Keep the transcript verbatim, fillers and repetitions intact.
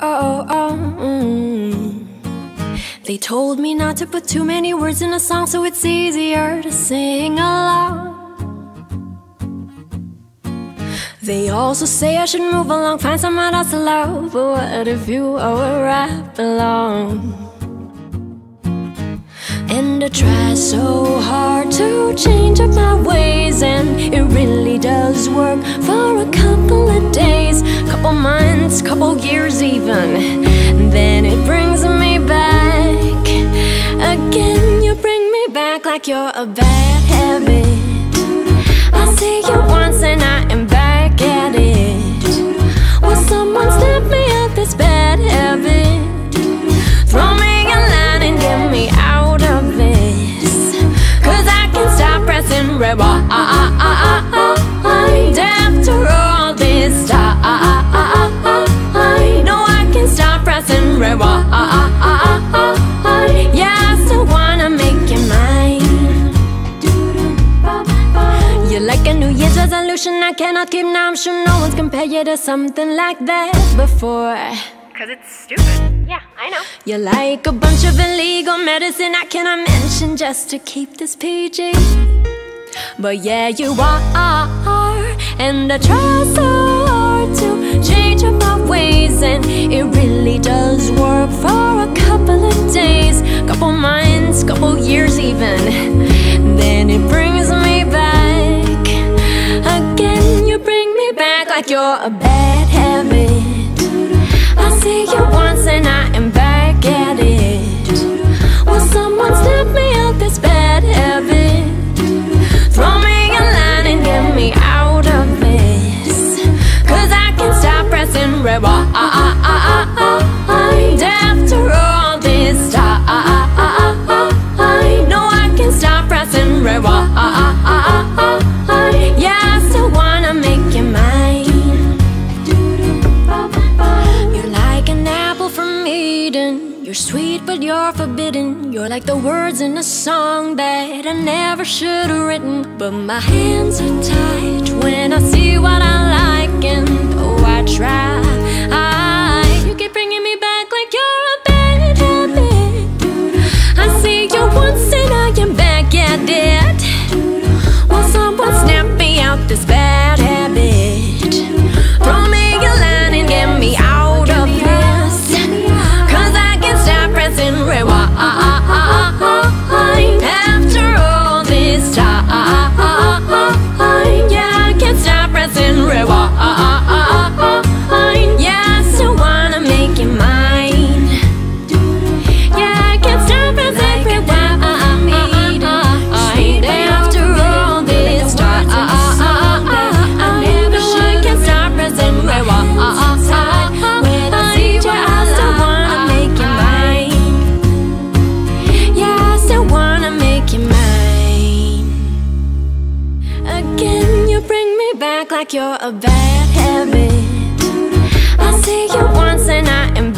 oh, oh, mm. They told me not to put too many words in a song, so it's easier to sing along. They also say I should move along, find someone else to love. But what if you were right along? And I try so hard to change up my ways, and it really does work for a couple of days, couple months, couple years even. And then it brings me back again. You bring me back like you're a bad habit. I see you once and I am back at it. Will someone snap me out this bad habit? Throw me a line and get me out of this, cause I can stop pressing rewind after all this time. No, I can stop pressing rewind. Yeah, I still wanna make you mine. Like a New Year's resolution I cannot keep now. I'm sure no one's compared you to something like that before, cause it's stupid, yeah, I know. You're like a bunch of illegal medicine I cannot mention just to keep this P G. But yeah, you are. And I try so hard to change up my ways, and it really does work for a couple of days, couple months, couple years even. Then it brings me back again. You bring me back like you're a bad habit. I see you once and I am back at it. Will someone snap me out this bad habit? Throw me a line and get me out of this, cause I can stop pressing rewind after all this time. No, I can stop pressing rewind. Yeah, I still wanna make you mine. You're like an apple from Eden. You're sweet but you're forbidden. You're like the words in a song that I never should have written. But my hands are tied when I see what I like, and oh, I try. I, you keep bringing me back like you're a bad habit. I see you once and I am back at it. Will someone snap me out this bad habit? Throw me a line and get me out of this, cause I can stop pressing rewind after all this time. Yeah, I can stop pressing rewind. Yeah, I still wanna make it mine. Yeah, I can stop pressing rewind. Like you're a bad habit. I see you once and I am